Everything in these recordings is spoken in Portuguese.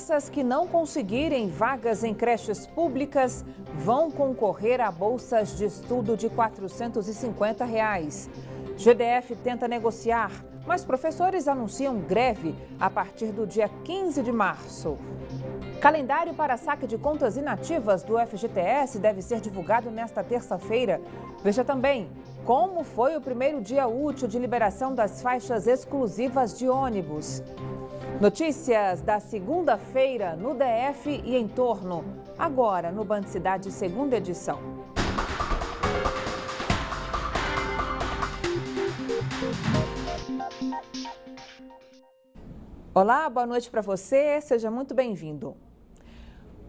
crianças que não conseguirem vagas em creches públicas vão concorrer a bolsas de estudo de R$ 450. GDF tenta negociar, mas professores anunciam greve a partir do dia 15 de março. Calendário para saque de contas inativas do FGTS deve ser divulgado nesta terça-feira. Veja também como foi o primeiro dia útil de liberação das faixas exclusivas de ônibus. Notícias da segunda-feira no DF e em torno, agora no Band Cidade, segunda edição. Olá, boa noite para você, seja muito bem-vindo.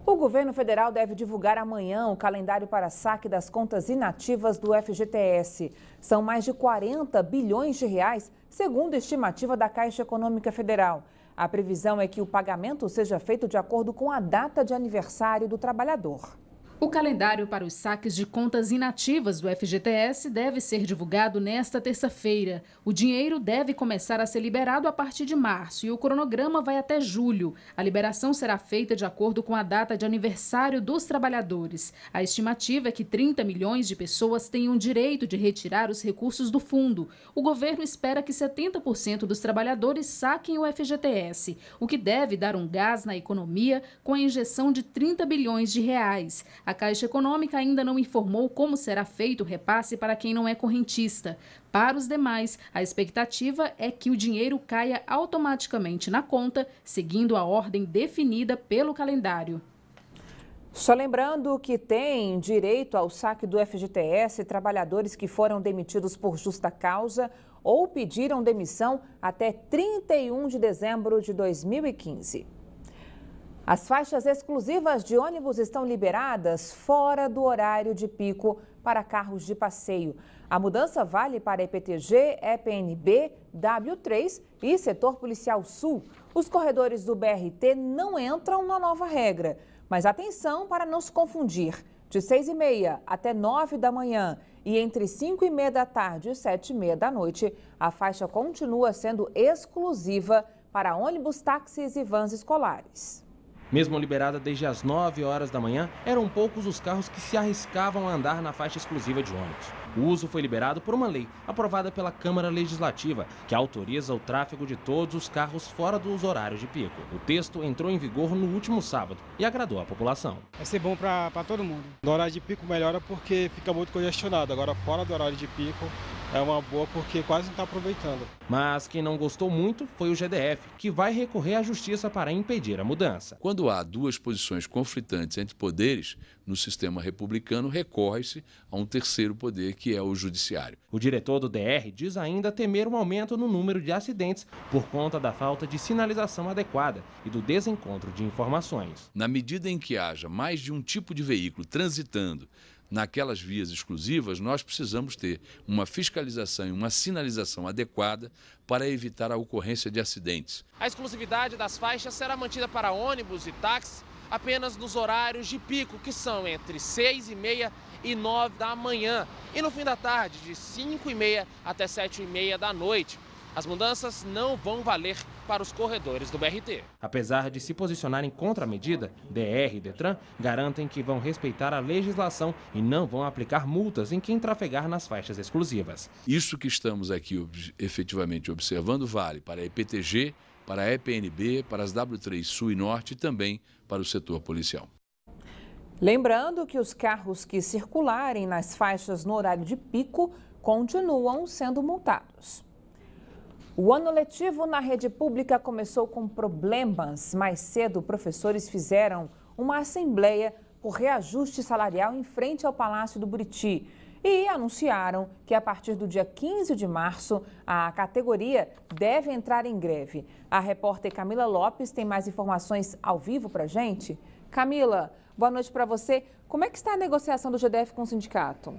O governo federal deve divulgar amanhã o calendário para saque das contas inativas do FGTS. São mais de 40 bilhões de reais, segundo a estimativa da Caixa Econômica Federal. A previsão é que o pagamento seja feito de acordo com a data de aniversário do trabalhador. O calendário para os saques de contas inativas do FGTS deve ser divulgado nesta terça-feira. O dinheiro deve começar a ser liberado a partir de março e o cronograma vai até julho. A liberação será feita de acordo com a data de aniversário dos trabalhadores. A estimativa é que 30 milhões de pessoas tenham direito de retirar os recursos do fundo. O governo espera que 70% dos trabalhadores saquem o FGTS, o que deve dar um gás na economia com a injeção de 30 bilhões de reais. A Caixa Econômica ainda não informou como será feito o repasse para quem não é correntista. Para os demais, a expectativa é que o dinheiro caia automaticamente na conta, seguindo a ordem definida pelo calendário. Só lembrando que tem direito ao saque do FGTS trabalhadores que foram demitidos por justa causa ou pediram demissão até 31 de dezembro de 2015. As faixas exclusivas de ônibus estão liberadas fora do horário de pico para carros de passeio. A mudança vale para EPTG, EPNB, W3 e setor policial sul. Os corredores do BRT não entram na nova regra, mas atenção para não se confundir. De 6h30 até 9 da manhã e entre 5h30 da tarde e 7h30 da noite, a faixa continua sendo exclusiva para ônibus, táxis e vans escolares. Mesmo liberada desde as 9 horas da manhã, eram poucos os carros que se arriscavam a andar na faixa exclusiva de ônibus. O uso foi liberado por uma lei aprovada pela Câmara Legislativa, que autoriza o tráfego de todos os carros fora dos horários de pico. O texto entrou em vigor no último sábado e agradou a população. Vai ser bom para todo mundo. No horário de pico melhora porque fica muito congestionado, agora fora do horário de pico é uma boa porque quase não está aproveitando. Mas quem não gostou muito foi o GDF, que vai recorrer à justiça para impedir a mudança. Quando há duas posições conflitantes entre poderes, no sistema republicano recorre-se a um terceiro poder, que é o judiciário. O diretor do DR diz ainda temer um aumento no número de acidentes por conta da falta de sinalização adequada e do desencontro de informações. Na medida em que haja mais de um tipo de veículo transitando naquelas vias exclusivas, nós precisamos ter uma fiscalização e uma sinalização adequada para evitar a ocorrência de acidentes. A exclusividade das faixas será mantida para ônibus e táxis apenas nos horários de pico, que são entre 6h30 e 9 da manhã, e no fim da tarde, de 5h30 até 7h30 da noite. As mudanças não vão valer para os corredores do BRT. Apesar de se posicionarem contra a medida, DR e DETRAN garantem que vão respeitar a legislação e não vão aplicar multas em quem trafegar nas faixas exclusivas. Isso que estamos aqui efetivamente observando vale para a EPTG, para a EPNB, para as W3 Sul e Norte e também para o setor policial. Lembrando que os carros que circularem nas faixas no horário de pico continuam sendo multados. O ano letivo na rede pública começou com problemas. Mais cedo, professores fizeram uma assembleia por reajuste salarial em frente ao Palácio do Buriti e anunciaram que a partir do dia 15 de março a categoria deve entrar em greve. A repórter Camila Lopes tem mais informações ao vivo para a gente. Camila, boa noite para você. Como é que está a negociação do GDF com o sindicato?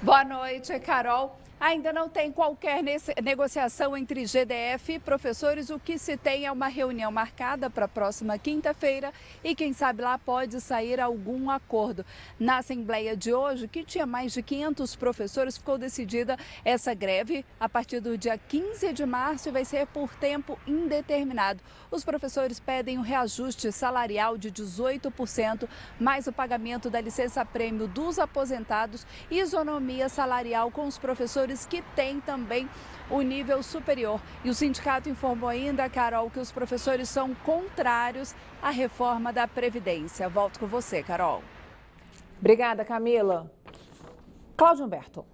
Boa noite, Carol. Ainda não tem qualquer negociação entre GDF e professores. O que se tem é uma reunião marcada para a próxima quinta-feira e quem sabe lá pode sair algum acordo. Na assembleia de hoje, que tinha mais de 500 professores, ficou decidida essa greve a partir do dia 15 de março e vai ser por tempo indeterminado. Os professores pedem um reajuste salarial de 18%, mais o pagamento da licença-prêmio dos aposentados e isonomia salarial com os professores que têm também o nível superior. E o sindicato informou ainda, Carol, que os professores são contrários à reforma da Previdência. Volto com você, Carol. Obrigada, Camila. Cláudio Humberto.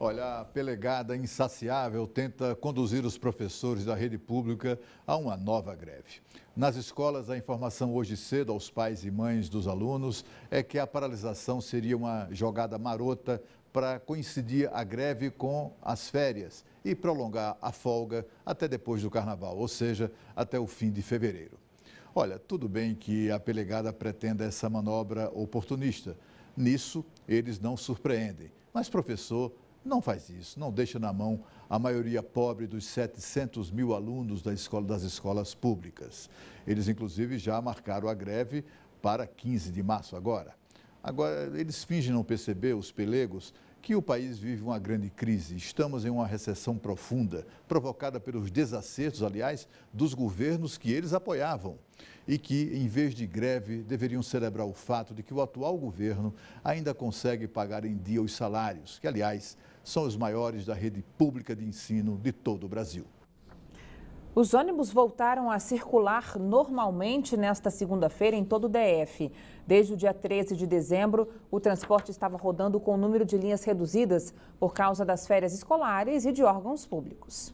Olha, a pelegada insaciável tenta conduzir os professores da rede pública a uma nova greve. Nas escolas, a informação hoje cedo aos pais e mães dos alunos é que a paralisação seria uma jogada marota para coincidir a greve com as férias e prolongar a folga até depois do carnaval, ou seja, até o fim de fevereiro. Olha, tudo bem que a pelegada pretenda essa manobra oportunista. Nisso, eles não surpreendem. Mas, professor, não faz isso, não deixa na mão a maioria pobre dos 700 mil alunos das escolas públicas. Eles, inclusive, já marcaram a greve para 15 de março agora. Agora, eles fingem não perceber, os pelegos, que o país vive uma grande crise. Estamos em uma recessão profunda, provocada pelos desacertos, aliás, dos governos que eles apoiavam. E que, em vez de greve, deveriam celebrar o fato de que o atual governo ainda consegue pagar em dia os salários, que, aliás, são os maiores da rede pública de ensino de todo o Brasil. Os ônibus voltaram a circular normalmente nesta segunda-feira em todo o DF. Desde o dia 13 de dezembro, o transporte estava rodando com o número de linhas reduzidas por causa das férias escolares e de órgãos públicos.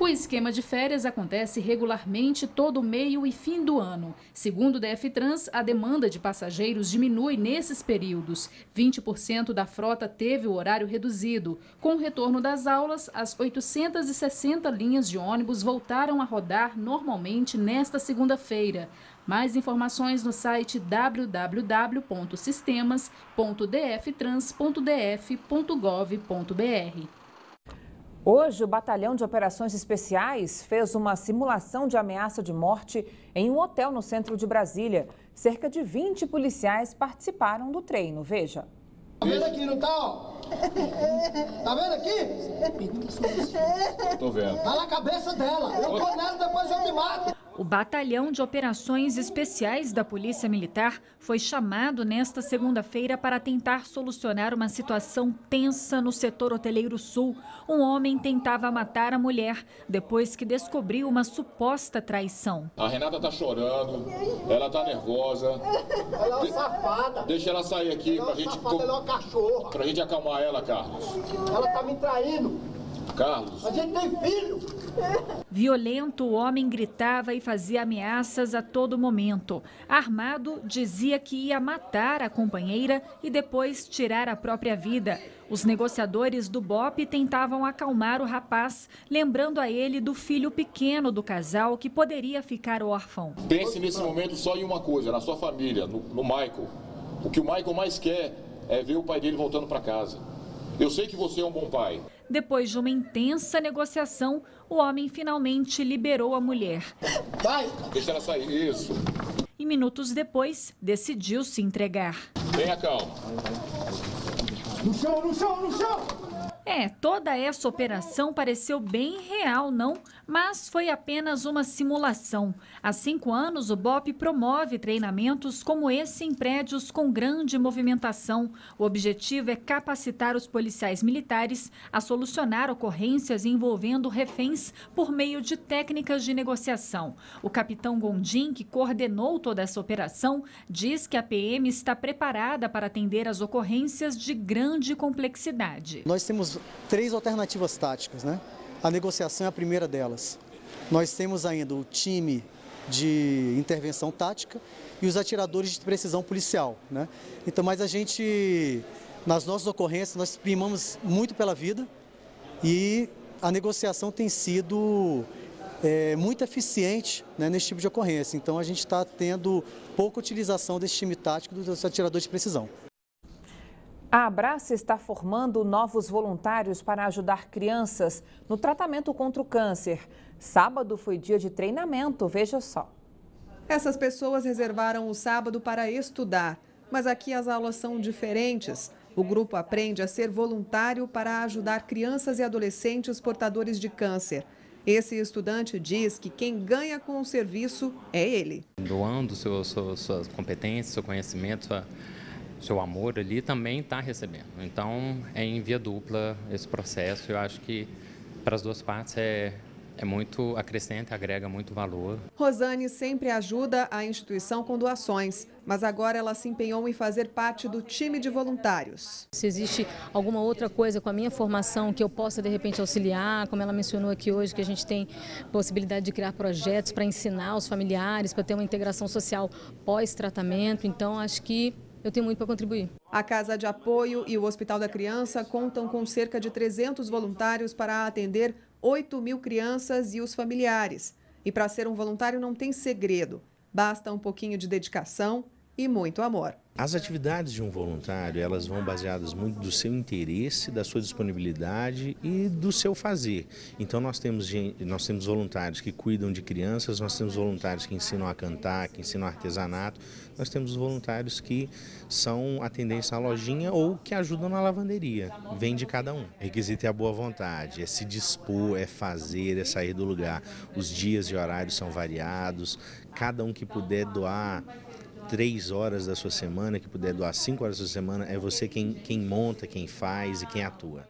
O esquema de férias acontece regularmente todo meio e fim do ano. Segundo o DF Trans, a demanda de passageiros diminui nesses períodos. 20% da frota teve o horário reduzido. Com o retorno das aulas, as 860 linhas de ônibus voltaram a rodar normalmente nesta segunda-feira. Mais informações no site www.sistemas.dftrans.df.gov.br. Hoje, o Batalhão de Operações Especiais fez uma simulação de ameaça de morte em um hotel no centro de Brasília. Cerca de 20 policiais participaram do treino. Veja. Tá vendo aqui, não tá? Ó? Tá vendo aqui? Tô vendo. Tá na cabeça dela. Eu tô nela, depois eu me mato. O Batalhão de Operações Especiais da Polícia Militar foi chamado nesta segunda-feira para tentar solucionar uma situação tensa no setor hoteleiro sul. Um homem tentava matar a mulher depois que descobriu uma suposta traição. A Renata tá chorando, ela tá nervosa. Ela é uma safada. Deixa ela sair aqui pra gente... Ela é uma cachorra. Pra gente acalmar ela, Carlos. Ela tá me traindo. Carlos. A gente tem filho. Violento, o homem gritava e fazia ameaças a todo momento. Armado, dizia que ia matar a companheira e depois tirar a própria vida. Os negociadores do BOPE tentavam acalmar o rapaz, lembrando a ele do filho pequeno do casal que poderia ficar órfão. Pense nesse momento só em uma coisa, na sua família, no Michael. O que o Michael mais quer é ver o pai dele voltando para casa. Eu sei que você é um bom pai. Depois de uma intensa negociação, o homem finalmente liberou a mulher. Vai! Deixa ela sair. Isso. E minutos depois, decidiu se entregar. Tenha calma. No chão, no chão, no chão! É, toda essa operação pareceu bem real, não? Mas foi apenas uma simulação. Há 5 anos, o BOPE promove treinamentos como esse em prédios com grande movimentação. O objetivo é capacitar os policiais militares a solucionar ocorrências envolvendo reféns por meio de técnicas de negociação. O capitão Gondim, que coordenou toda essa operação, diz que a PM está preparada para atender às ocorrências de grande complexidade. Nós temos 3 alternativas táticas, né? A negociação é a primeira delas. Nós temos ainda o time de intervenção tática e os atiradores de precisão policial, né? Então, mas a gente, nas nossas ocorrências, nós primamos muito pela vida e a negociação tem sido muito eficiente, né, nesse tipo de ocorrência. Então, a gente está tendo pouca utilização desse time tático dos atiradores de precisão. A Abraça está formando novos voluntários para ajudar crianças no tratamento contra o câncer. Sábado foi dia de treinamento, veja só. Essas pessoas reservaram o sábado para estudar, mas aqui as aulas são diferentes. O grupo aprende a ser voluntário para ajudar crianças e adolescentes portadores de câncer. Esse estudante diz que quem ganha com o serviço é ele. Doando suas competências, seu conhecimento, seu amor ali, também está recebendo. Então, é em via dupla esse processo. Eu acho que para as duas partes é muito acrescenta, agrega muito valor. Rosane sempre ajuda a instituição com doações, mas agora ela se empenhou em fazer parte do time de voluntários. Se existe alguma outra coisa com a minha formação que eu possa, de repente, auxiliar, como ela mencionou aqui hoje, que a gente tem possibilidade de criar projetos para ensinar os familiares, para ter uma integração social pós-tratamento, então acho que eu tenho muito para contribuir. A Casa de Apoio e o Hospital da Criança contam com cerca de 300 voluntários para atender 8.000 crianças e os familiares. E para ser um voluntário não tem segredo, basta um pouquinho de dedicação e muito amor. As atividades de um voluntário, elas vão baseadas muito do seu interesse, da sua disponibilidade e do seu fazer. Então nós temos voluntários que cuidam de crianças, nós temos voluntários que ensinam a cantar, que ensinam artesanato, nós temos voluntários que são atendentes à lojinha ou que ajudam na lavanderia. Vem de cada um. O requisito é a boa vontade, é se dispor, é fazer, é sair do lugar. Os dias e horários são variados, cada um que puder doar 3 horas da sua semana, que puder doar 5 horas da sua semana, é você quem monta, quem faz e quem atua.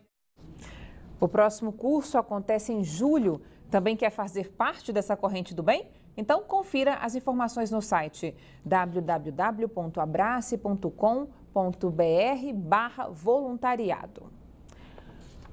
O próximo curso acontece em julho. Também quer fazer parte dessa corrente do bem? Então confira as informações no site www.abrace.com.br/voluntariado.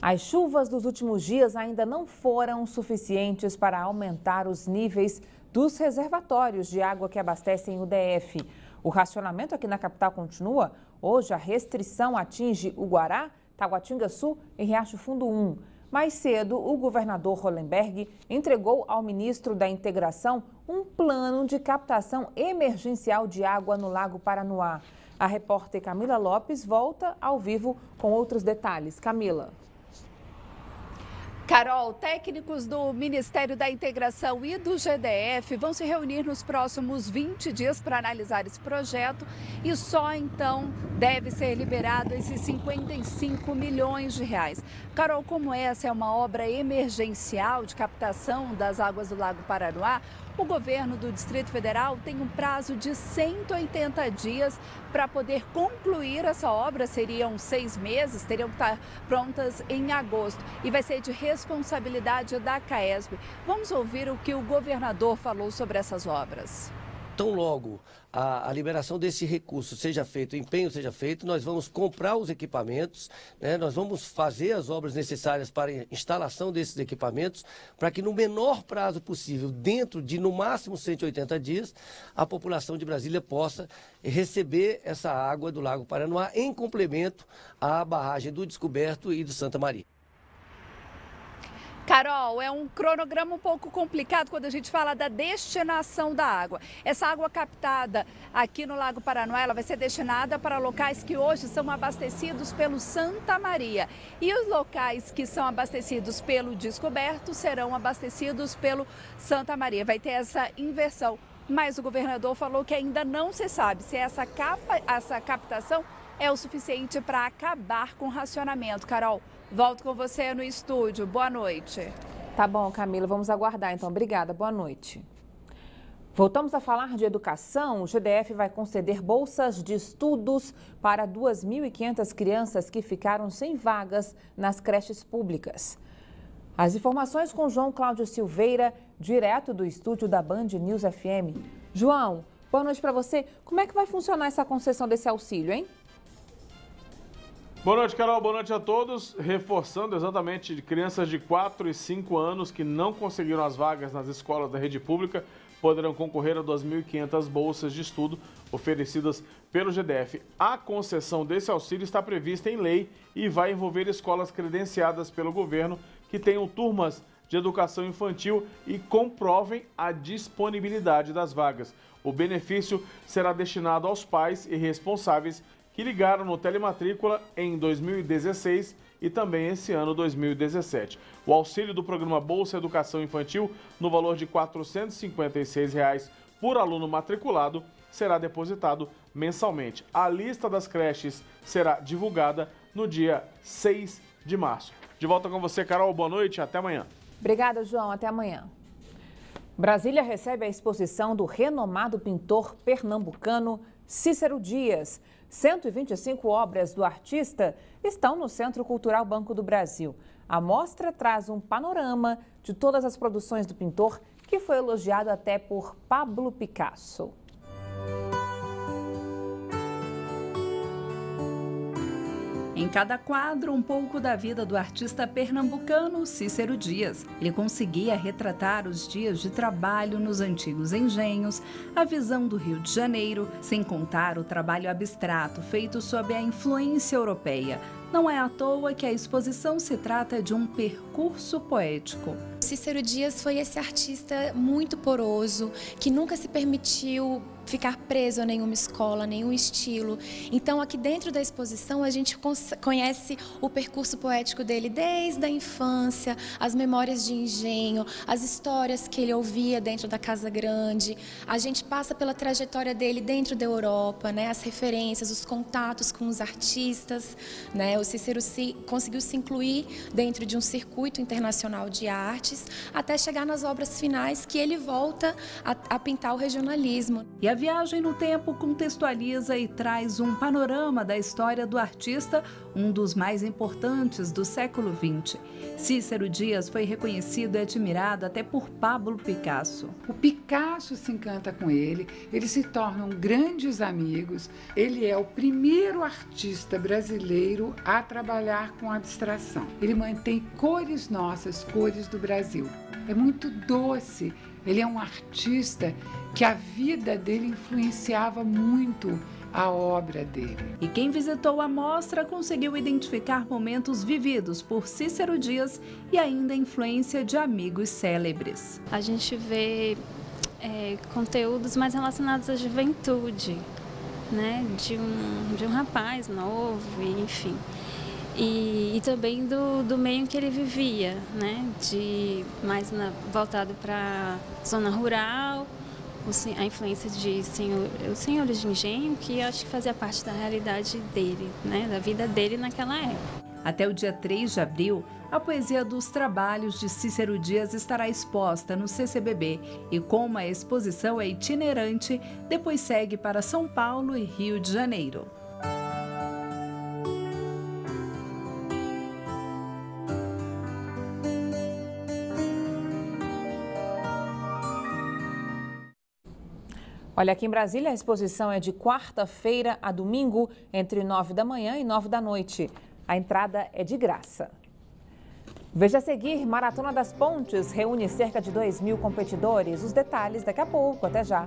As chuvas dos últimos dias ainda não foram suficientes para aumentar os níveis dos reservatórios de água que abastecem o DF. O racionamento aqui na capital continua. Hoje a restrição atinge Uguará, Taguatingaçu e Riacho Fundo 1. Mais cedo, o governador Hollenberg entregou ao ministro da Integração um plano de captação emergencial de água no Lago Paranoá. A repórter Camila Lopes volta ao vivo com outros detalhes. Camila. Carol, técnicos do Ministério da Integração e do GDF vão se reunir nos próximos 20 dias para analisar esse projeto e só então deve ser liberado esses 55 milhões de reais. Carol, como essa é uma obra emergencial de captação das águas do Lago Paranoá, o governo do Distrito Federal tem um prazo de 180 dias para poder concluir essa obra. Seriam 6 meses, teriam que estar prontas em agosto e vai ser de responsabilidade da CAESB. Vamos ouvir o que o governador falou sobre essas obras. Tão logo a liberação desse recurso seja feito, o empenho seja feito, nós vamos comprar os equipamentos, né? Nós vamos fazer as obras necessárias para a instalação desses equipamentos, para que no menor prazo possível, dentro de no máximo 180 dias, a população de Brasília possa receber essa água do Lago Paranoá em complemento à barragem do Descoberto e do Santa Maria. Carol, é um cronograma um pouco complicado quando a gente fala da destinação da água. Essa água captada aqui no Lago Paranoá, ela vai ser destinada para locais que hoje são abastecidos pelo Santa Maria. E os locais que são abastecidos pelo Descoberto serão abastecidos pelo Santa Maria. Vai ter essa inversão. Mas o governador falou que ainda não se sabe se essa captação é o suficiente para acabar com o racionamento. Carol, volto com você no estúdio. Boa noite. Tá bom, Camila. Vamos aguardar, então. Obrigada. Boa noite. Voltamos a falar de educação. O GDF vai conceder bolsas de estudos para 2.500 crianças que ficaram sem vagas nas creches públicas. As informações com João Cláudio Silveira, direto do estúdio da Band News FM. João, boa noite para você. Como é que vai funcionar essa concessão desse auxílio, hein? Boa noite, Carol. Boa noite a todos. Reforçando exatamente crianças de 4 e 5 anos que não conseguiram as vagas nas escolas da rede pública poderão concorrer a 2.500 bolsas de estudo oferecidas pelo GDF. A concessão desse auxílio está prevista em lei e vai envolver escolas credenciadas pelo governo que tenham turmas de educação infantil e comprovem a disponibilidade das vagas. O benefício será destinado aos pais e responsáveis que ligaram no Telematrícula em 2016 e também esse ano, 2017. O auxílio do programa Bolsa Educação Infantil, no valor de R$ 456,00 por aluno matriculado, será depositado mensalmente. A lista das creches será divulgada no dia 6 de março. De volta com você, Carol. Boa noite, até amanhã. Obrigada, João. Até amanhã. Brasília recebe a exposição do renomado pintor pernambucano Cícero Dias. 125 obras do artista estão no Centro Cultural Banco do Brasil. A mostra traz um panorama de todas as produções do pintor, que foi elogiado até por Pablo Picasso. Em cada quadro, um pouco da vida do artista pernambucano Cícero Dias. Ele conseguia retratar os dias de trabalho nos antigos engenhos, a visão do Rio de Janeiro, sem contar o trabalho abstrato feito sob a influência europeia. Não é à toa que a exposição se trata de um percurso poético. Cícero Dias foi esse artista muito poroso, que nunca se permitiu ficar preso a nenhuma escola, a nenhum estilo. Então, aqui dentro da exposição, a gente conhece o percurso poético dele desde a infância, as memórias de engenho, as histórias que ele ouvia dentro da Casa Grande. A gente passa pela trajetória dele dentro da Europa, né? As referências, os contatos com os artistas, né? O Cícero conseguiu se incluir dentro de um circuito internacional de artes, até chegar nas obras finais, que ele volta a pintar o regionalismo. E a viagem no tempo contextualiza e traz um panorama da história do artista, um dos mais importantes do século XX. Cícero Dias foi reconhecido e admirado até por Pablo Picasso. O Picasso se encanta com ele, eles se tornam grandes amigos. Ele é o primeiro artista brasileiro a trabalhar com abstração. Ele mantém cores nossas, cores do Brasil. É muito doce. Ele é um artista que a vida dele influenciava muito a obra dele. E quem visitou a mostra conseguiu identificar momentos vividos por Cícero Dias e ainda a influência de amigos célebres. A gente vê conteúdos mais relacionados à juventude, né? de um rapaz novo, enfim. E também do meio que ele vivia, né? Voltado para a zona rural, a influência de senhores de engenho, que acho que fazia parte da realidade dele, né? Da vida dele naquela época. Até o dia 3 de abril, a poesia dos trabalhos de Cícero Dias estará exposta no CCBB e, como a exposição é itinerante, depois segue para São Paulo e Rio de Janeiro. Olha, aqui em Brasília a exposição é de quarta-feira a domingo, entre 9 da manhã e 9 da noite. A entrada é de graça. Veja a seguir, Maratona das Pontes reúne cerca de 2.000 competidores. Os detalhes daqui a pouco. Até já.